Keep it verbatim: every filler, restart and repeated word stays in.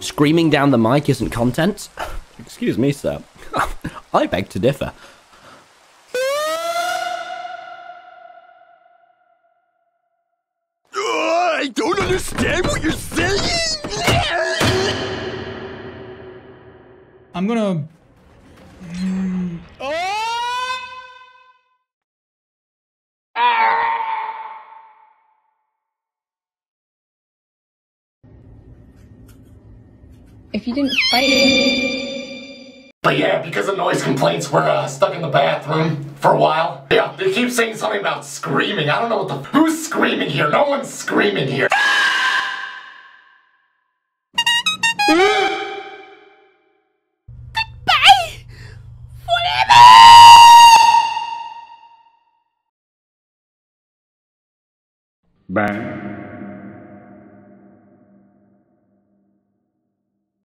Screaming down the mic isn't content? Excuse me, sir. I beg to differ. Oh, I don't understand what you're saying! I'm gonna... Mm. Oh! Ah! If you didn't fight me. But yeah, because of noise complaints, we're uh, stuck in the bathroom for a while. Yeah, they keep saying something about screaming. I don't know what the- Who's screaming here? No one's screaming here. Bang.